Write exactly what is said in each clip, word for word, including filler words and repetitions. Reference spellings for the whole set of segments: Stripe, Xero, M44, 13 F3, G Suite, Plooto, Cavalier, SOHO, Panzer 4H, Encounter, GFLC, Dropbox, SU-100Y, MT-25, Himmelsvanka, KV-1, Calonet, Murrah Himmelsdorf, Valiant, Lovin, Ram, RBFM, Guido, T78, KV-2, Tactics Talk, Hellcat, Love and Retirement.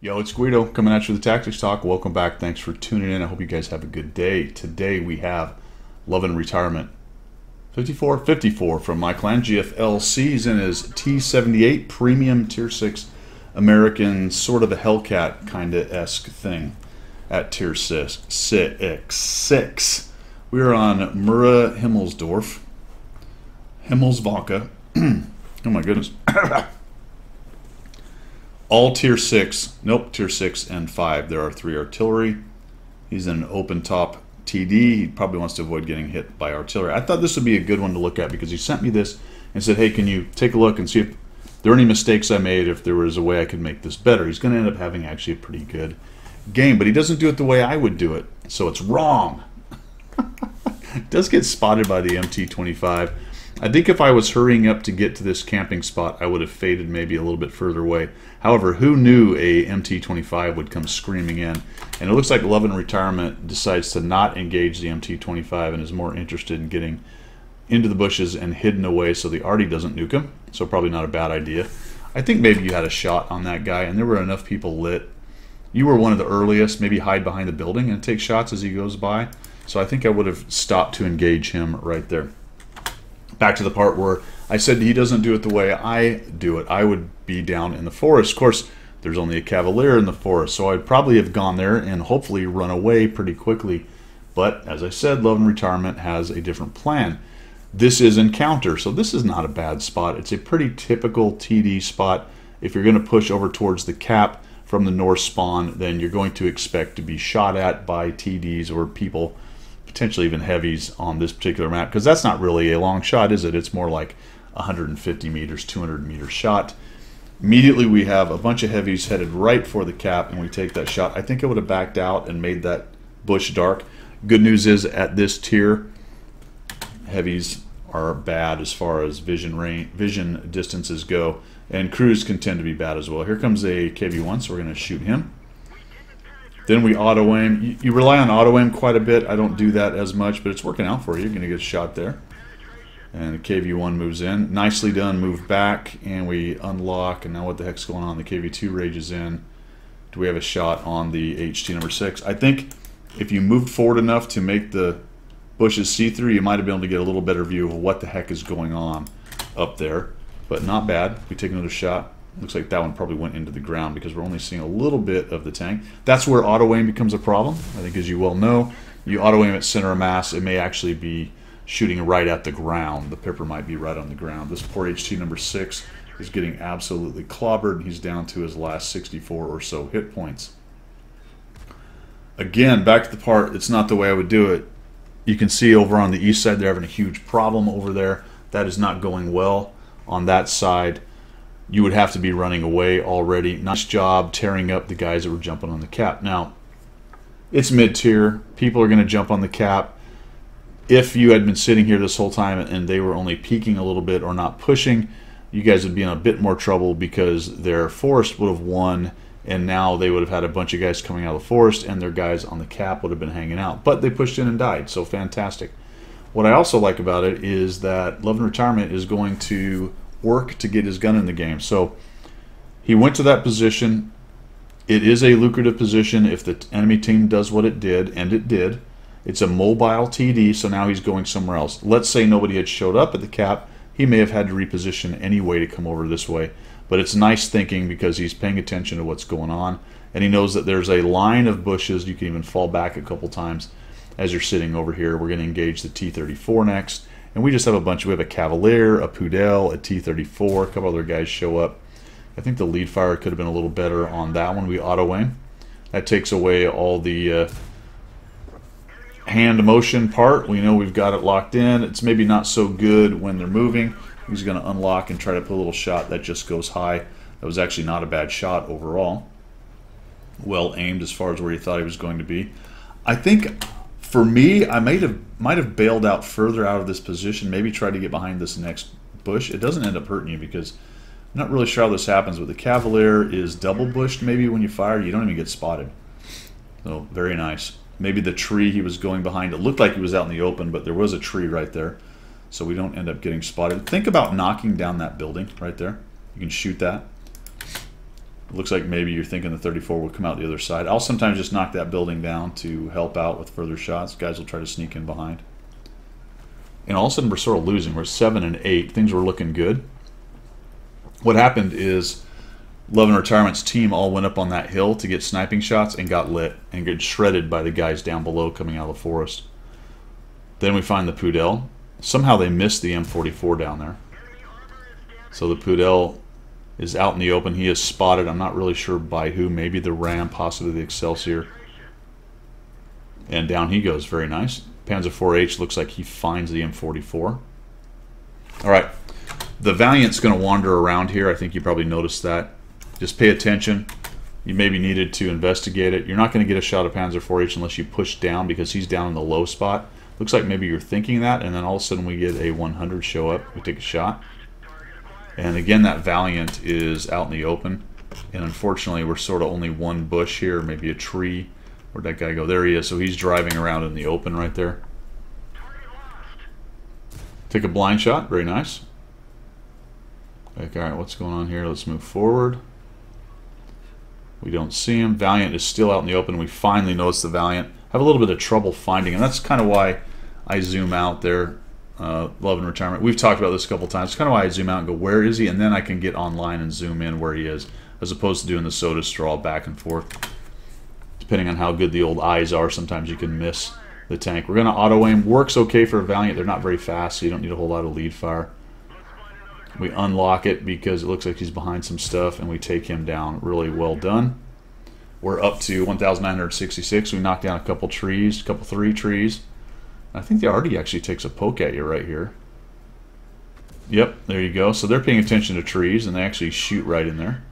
Yo, it's Guido coming at you with the Tactics Talk. Welcome back. Thanks for tuning in. I hope you guys have a good day. Today we have Love and Retirement fifty-four fifty-four from my clan. G F L C's in his T seventy-eight premium tier six American, sort of a Hellcat kind of esque thing at tier six. We are on Murrah Himmelsdorf. Himmelsvanka. Oh my goodness. All tier six, nope, tier six and five. There are three artillery. He's in an open top T D. He probably wants to avoid getting hit by artillery. I thought this would be a good one to look at because he sent me this and said, hey, can you take a look and see if there are any mistakes I made, if there was a way I could make this better. He's going to end up having actually a pretty good game, but he doesn't do it the way I would do it, so it's wrong. It does get spotted by the M T twenty-five. I think if I was hurrying up to get to this camping spot, I would have faded maybe a little bit further away. However, who knew a M T twenty-five would come screaming in? And it looks like Love and Retirement decides to not engage the M T twenty-five and is more interested in getting into the bushes and hidden away so the arty doesn't nuke him. So probably not a bad idea. I think maybe you had a shot on that guy, and there were enough people lit. You were one of the earliest. Maybe hide behind the building and take shots as he goes by. So I think I would have stopped to engage him right there. Back to the part where I said he doesn't do it the way I do it. I would be down in the forest. Of course, there's only a Cavalier in the forest, so I'd probably have gone there and hopefully run away pretty quickly. But as I said, Love and Retirement has a different plan. This is Encounter, so this is not a bad spot. It's a pretty typical T D spot. If you're going to push over towards the cap from the north spawn, then you're going to expect to be shot at by T Ds or people, potentially even heavies on this particular map, because that's not really a long shot, is it? It's more like one hundred fifty meters, two hundred meters shot. Immediately we have a bunch of heavies headed right for the cap, and we take that shot. I think I would have backed out and made that bush dark. Good news is at this tier, heavies are bad as far as vision range, vision distances go, and crews can tend to be bad as well. Here comes a K V one, so we're going to shoot him. Then we auto-aim. You, you rely on auto-aim quite a bit. I don't do that as much, but it's working out for you. You're going to get a shot there. And the K V one moves in. Nicely done. Move back, and we unlock. And now what the heck's going on? The K V two rages in. Do we have a shot on the H T number six? I think if you moved forward enough to make the bushes see-through, you might have been able to get a little better view of what the heck is going on up there. But not bad. We take another shot. Looks like that one probably went into the ground because we're only seeing a little bit of the tank. That's where auto-aim becomes a problem. I think, as you well know, you auto-aim at center of mass, it may actually be shooting right at the ground. The Pipper might be right on the ground. This poor H T number six is getting absolutely clobbered, and he's down to his last sixty-four or so hit points. Again, back to the part, it's not the way I would do it. You can see over on the east side, they're having a huge problem over there. That is not going well on that side. You would have to be running away already. Nice job tearing up the guys that were jumping on the cap. Now, it's mid-tier. People are going to jump on the cap. If you had been sitting here this whole time and they were only peeking a little bit or not pushing, you guys would be in a bit more trouble because their forest would have won, and now they would have had a bunch of guys coming out of the forest, and their guys on the cap would have been hanging out. But they pushed in and died, so fantastic. What I also like about it is that Love and Retirement is going to work to get his gun in the game. So he went to that position. It is a lucrative position if the enemy team does what it did, and it did. It's a mobile T D, so now he's going somewhere else. Let's say nobody had showed up at the cap. He may have had to reposition anyway to come over this way. But it's nice thinking because he's paying attention to what's going on, and he knows that there's a line of bushes. You can even fall back a couple times as you're sitting over here. We're going to engage the T thirty-four next. And we just have a bunch. We have a Cavalier, a Pudel, a T thirty-four, a couple other guys show up. I think the lead fire could have been a little better on that one. We auto-aim. That takes away all the uh, hand motion part. We know we've got it locked in. It's maybe not so good when they're moving. He's going to unlock and try to put a little shot that just goes high. That was actually not a bad shot overall. Well aimed as far as where he thought he was going to be. I think... For me, I might have might have bailed out further out of this position, maybe tried to get behind this next bush. It doesn't end up hurting you because I'm not really sure how this happens, but the Cavalier is double bushed. Maybe when you fire, you don't even get spotted. So, very nice. Maybe the tree he was going behind, it looked like he was out in the open, but there was a tree right there, so we don't end up getting spotted. Think about knocking down that building right there. You can shoot that. Looks like maybe you're thinking the thirty-four will come out the other side. I'll sometimes just knock that building down to help out with further shots. Guys will try to sneak in behind. And all of a sudden, we're sort of losing. We're seven and eight. Things were looking good. What happened is Love and Retirement's team all went up on that hill to get sniping shots and got lit and got shredded by the guys down below coming out of the forest. Then we find the Pudel. Somehow they missed the M forty-four down there. So the Pudel is out in the open. He is spotted. I'm not really sure by who. Maybe the Ram, possibly the Excelsior. And down he goes. Very nice. Panzer four H looks like he finds the M forty-four. All right. The Valiant's going to wander around here. I think you probably noticed that. Just pay attention. You maybe needed to investigate it. You're not going to get a shot of Panzer four H unless you push down because he's down in the low spot. Looks like maybe you're thinking that, and then all of a sudden we get a one hundred show up. We take a shot. And again, that Valiant is out in the open. And unfortunately, we're sort of only one bush here, maybe a tree. Where'd that guy go? There he is. So he's driving around in the open right there. Take a blind shot. Very nice. Like, all right, what's going on here? Let's move forward. We don't see him. Valiant is still out in the open. We finally notice the Valiant. I have a little bit of trouble finding him. That's kind of why I zoom out there. Uh, Love and Retirement. We've talked about this a couple times. It's kind of why I zoom out and go, where is he? And then I can get online and zoom in where he is, as opposed to doing the soda straw back and forth. Depending on how good the old eyes are, sometimes you can miss the tank. We're going to auto-aim. Works okay for a Valiant. They're not very fast, so you don't need a whole lot of lead fire. We unlock it because it looks like he's behind some stuff, and we take him down. Really well done. We're up to one thousand nine hundred sixty-six. We knocked down a couple trees, a couple three trees. I think the R D actually takes a poke at you right here. Yep, there you go. So they're paying attention to trees, and they actually shoot right in there.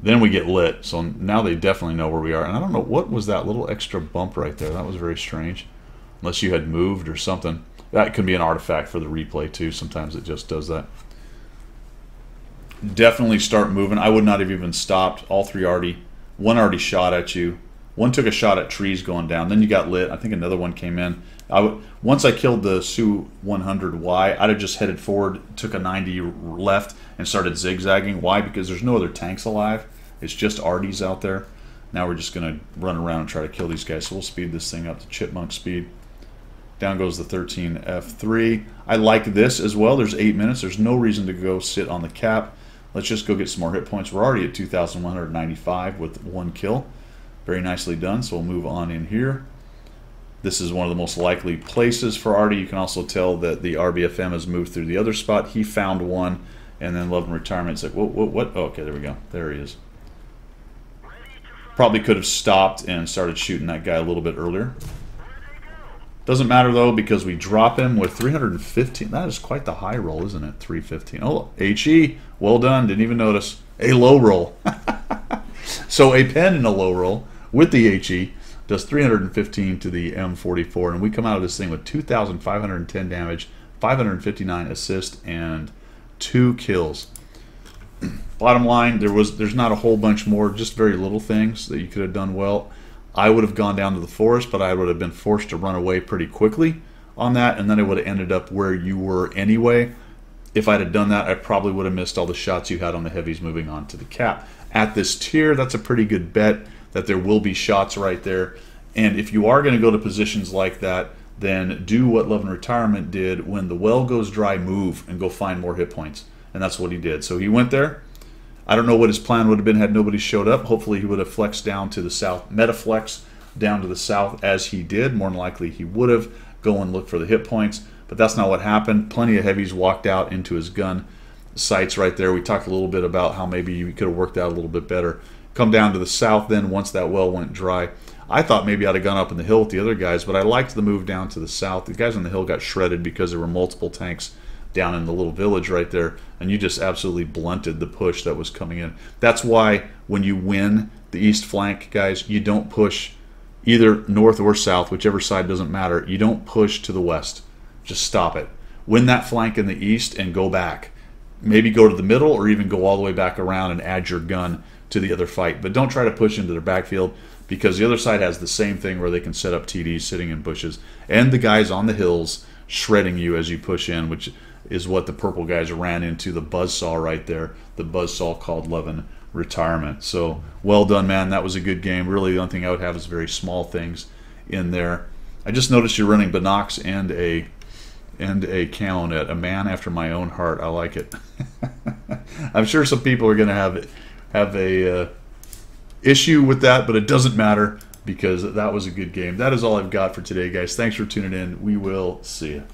Then we get lit. So now they definitely know where we are. And I don't know, what was that little extra bump right there? That was very strange. Unless you had moved or something. That could be an artifact for the replay, too. Sometimes it just does that. Definitely start moving. I would not have even stopped. All three already. One already shot at you. One took a shot at trees going down. Then you got lit. I think another one came in. I w Once I killed the Su one hundred Y, I'd have just headed forward, took a ninety left, and started zigzagging. Why? Because there's no other tanks alive. It's just R Ds out there. Now we're just going to run around and try to kill these guys. So we'll speed this thing up to chipmunk speed. Down goes the thirteen F three. I like this as well. There's eight minutes. There's no reason to go sit on the cap. Let's just go get some more hit points. We're already at two thousand one hundred ninety-five with one kill. Very nicely done, so we'll move on in here. This is one of the most likely places for Artie. You can also tell that the R B F M has moved through the other spot. He found one, and then Love and Retirement's like, what, what, what? Oh, okay, there we go. There he is. Probably could have stopped and started shooting that guy a little bit earlier. Doesn't matter, though, because we drop him with three hundred fifteen. That is quite the high roll, isn't it? three fifteen. Oh, H E, well done. Didn't even notice. A low roll. So a pen and a low roll with the H E does three hundred fifteen to the M forty-four, and we come out of this thing with two thousand five hundred ten damage, five hundred fifty-nine assist, and two kills. Bottom line, there was there's not a whole bunch more, just very little things that you could have done well. I would have gone down to the forest, but I would have been forced to run away pretty quickly on that, and then it would have ended up where you were anyway. If I'd have done that, I probably would have missed all the shots you had on the heavies moving on to the cap. At this tier, that's a pretty good bet that there will be shots right there. And if you are going to go to positions like that, then do what Love and Retirement did. When the well goes dry, move and go find more hit points. And that's what he did. So he went there. I don't know what his plan would have been had nobody showed up. Hopefully he would have flexed down to the south, metaflex down to the south as he did. More than likely he would have go and look for the hit points. But that's not what happened. Plenty of heavies walked out into his gun sights right there. We talked a little bit about how maybe you could have worked out a little bit better. Come down to the south then once that well went dry. I thought maybe I'd have gone up in the hill with the other guys, but I liked the move down to the south. The guys on the hill got shredded because there were multiple tanks down in the little village right there, and you just absolutely blunted the push that was coming in. That's why when you win the east flank, guys, you don't push either north or south, whichever side doesn't matter. You don't push to the west. Just stop it. Win that flank in the east and go back. Maybe go to the middle or even go all the way back around and add your gun to the other fight. But don't try to push into their backfield because the other side has the same thing where they can set up T Ds sitting in bushes and the guys on the hills shredding you as you push in, which is what the purple guys ran into, the buzzsaw right there, the buzzsaw called Lovin' Retirement. So well done, man. That was a good game. Really, the only thing I would have is very small things in there. I just noticed you're running Binocs and a and a Calonet, a man after my own heart. I like it. I'm sure some people are going to have have a uh, issue with that, but it doesn't matter because that was a good game. That is all I've got for today, guys. Thanks for tuning in. We will see you.